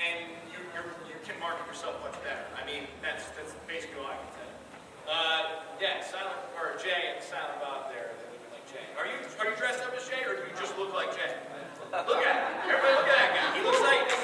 and you can market yourself much better. I mean, that's basically all I can say. Yeah, silent or Jay and Silent Bob there. They look like Jay. Are you dressed up as Jay, or do you just look like Jay? Look at him. Everybody, look at that guy. He looks like this.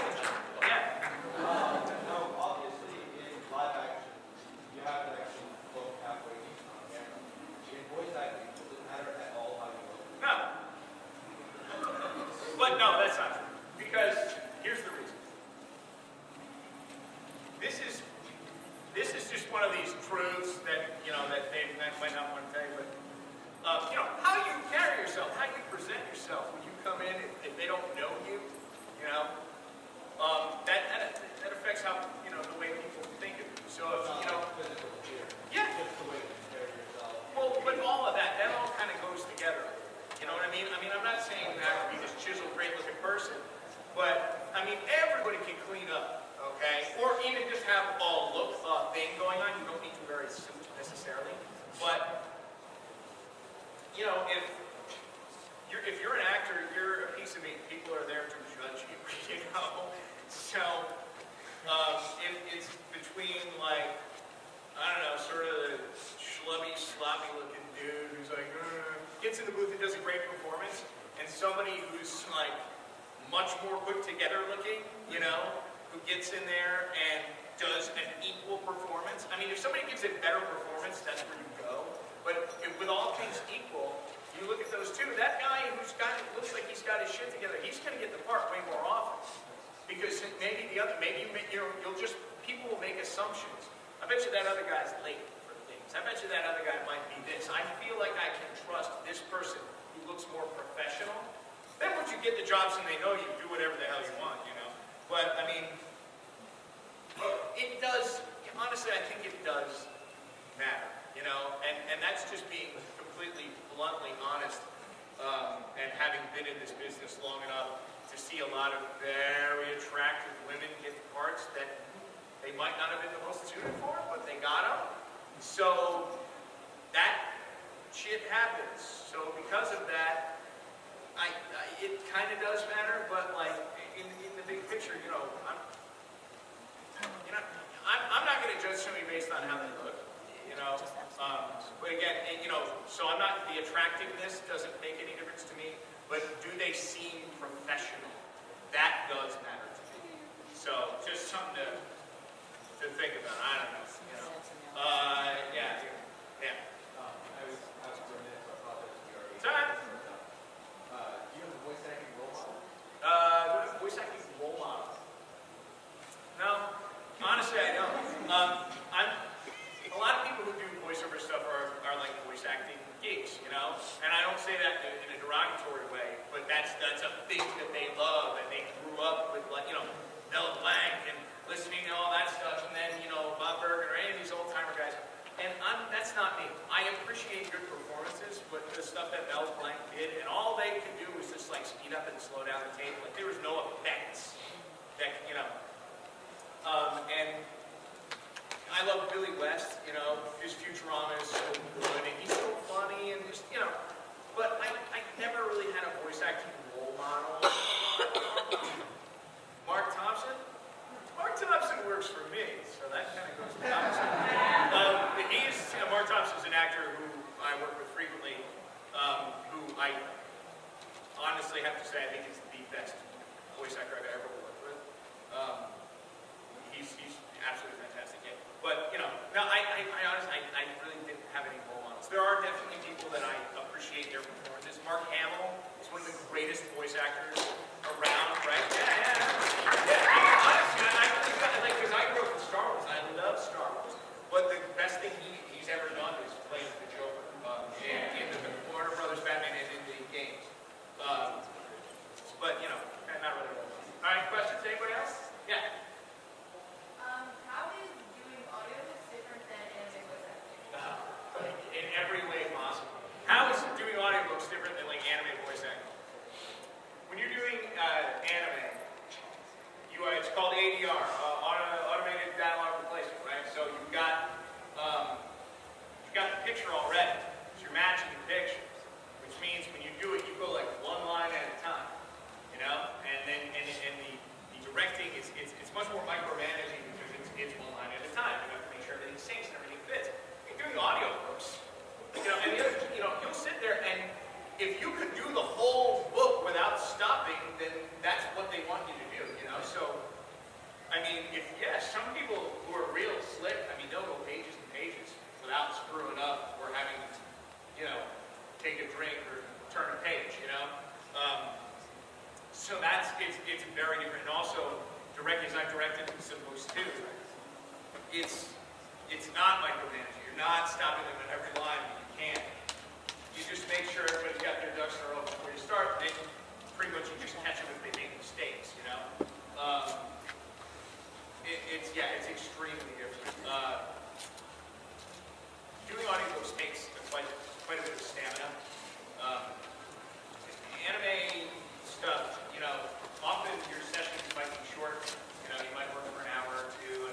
Is it's much more micromanaging because it's one line at a time. You have to make sure everything syncs and everything fits. You're doing audio books. And the other, you'll sit there and if you could do the whole book without stopping, then that's what they want you to do, So, I mean, some people who are real slick, they'll go pages and pages without screwing up or having to, take a drink or turn a page, So that's, it's very different. And also, directors, I've directed some books too. It's not micromanaging. You're not stopping them at every line when you can. You just make sure everybody's got their ducks in a row before you start. Then pretty much you just catch them if they make mistakes, it's extremely different. Doing audiobooks takes quite a bit of stamina. Anime stuff, often your sessions might be short. You might work for an hour or two.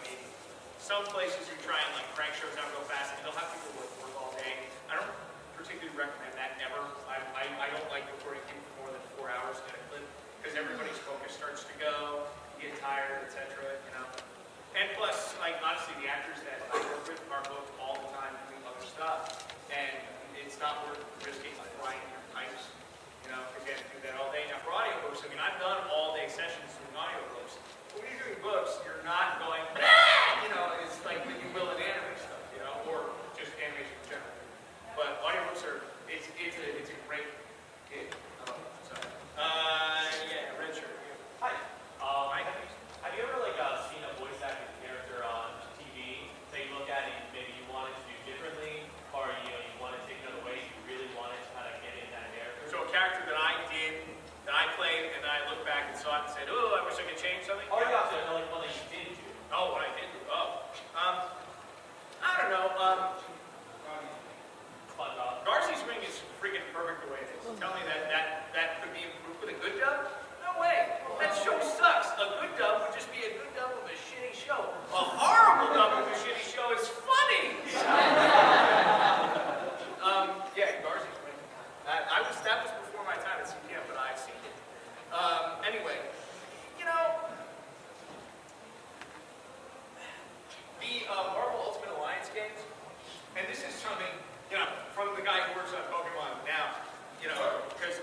Some places you try and crank shows out real fast, and they'll have people work all day. I don't particularly recommend that ever. I don't like recording people for more than 4 hours at a clip because everybody's focus starts to go, you get tired, etc. And plus, honestly, the actors that I work with are booked all the time doing other stuff, and it's not worth risking flying your pipes. Because you have to do that all day. Now, for audiobooks, I've done all-day sessions doing audiobooks. But when you're doing books, you're not going, it's like when you will in anime stuff, or just animation in general. But audiobooks are, it's a great gig. Oh, sorry. Richard. Hi. Hi. Have you ever, seen a voice acting character on TV that you look at and maybe you wanted to do differently, or, you want to take another way, you really wanted to kind of get in that character? So a character that I did, that I played, and I looked back and saw it and said, oh, I wish I could change something. Oh, yeah, so one that you didn't do. Oh, what I didn't do? Oh. I don't know. Darcy's wing is freaking perfect the way it is. Tell me that could be improved with a good dub? No way. That show sucks. A good dub would just be a good dub of a shitty show. A horrible dub of a shitty show is funny. Darcy's wing. That was before my time at CTM, but I've seen it. Anyway, the Marvel Ultimate Alliance games, and this is something, from the guy who works on Pokemon now, because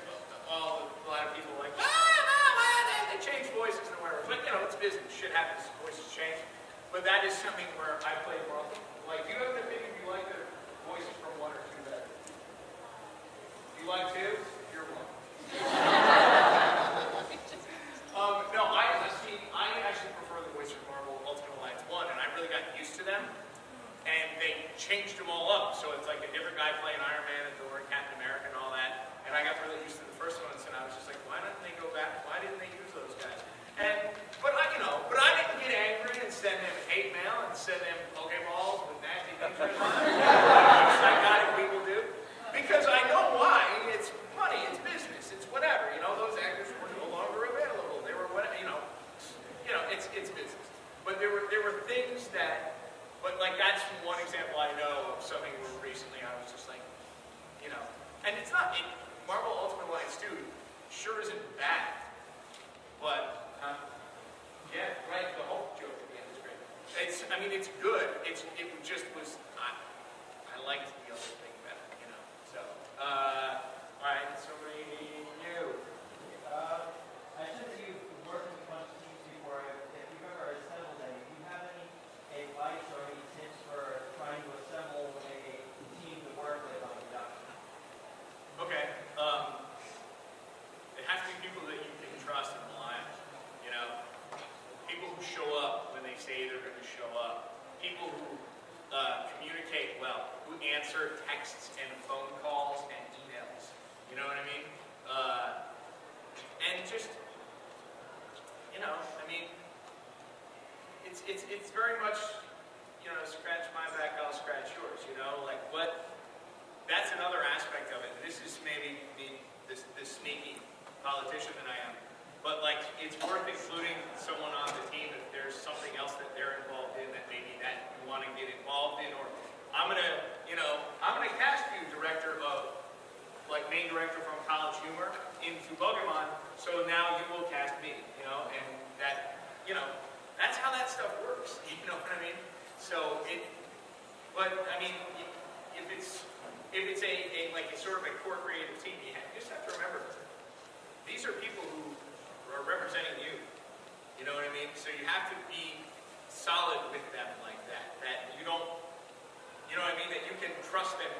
a lot of people are like, they change voices and whatever. But, it's business. Shit happens. Voices change. But that is something where I play Marvel. Do you have an opinion? Do you like the voices from one or two better? Do you like two? You're one. No, I actually prefer the voice from Marvel Ultimate Alliance 1, and I really got used to them. And they changed them all up, so it's like a different guy playing Iron Man and Thor and Captain America and all that. And I got really used to the first one, and so I was just like, why didn't they go back? Why didn't they use those guys? But I didn't get angry and send them hate mail and send them Pokeballs with nasty things written on them. Which I got it, people do, because I know why. It's money. It's business. It's whatever. Those actors were no longer available. They were whatever. It's business. But there were things that. But that's one example I know of something where recently I was just and it's not, Marvel Ultimate Alliance 2 sure isn't bad, but, the Hulk joke at the end is great. It's good, I liked the other thing better, so, alright, somebody new. I should have you worked with a bunch of teams before, if you remember, I settled that if you have any advice or any tips for trying to assemble a team to work with on production? Okay. It has to be people that you can trust and rely on. People who show up when they say they're going to show up. People who communicate well, who answer texts and phone calls and emails. You know what I mean? And just, It's very much, scratch my back, I'll scratch yours, that's another aspect of it. This is maybe the sneaky politician that I am, but it's worth including someone on the team if there's something else that they're involved in that maybe that you want to get involved in, or I'm gonna cast you director of, main director from College Humor into Pokemon, so now you will cast me, and that, That's how that stuff works, you know what I mean? So it, but I mean, if it's a sort of a core creative team, you just have to remember, these are people who are representing you, you know what I mean? So you have to be solid with them like that, that you don't, you know what I mean, that you can trust them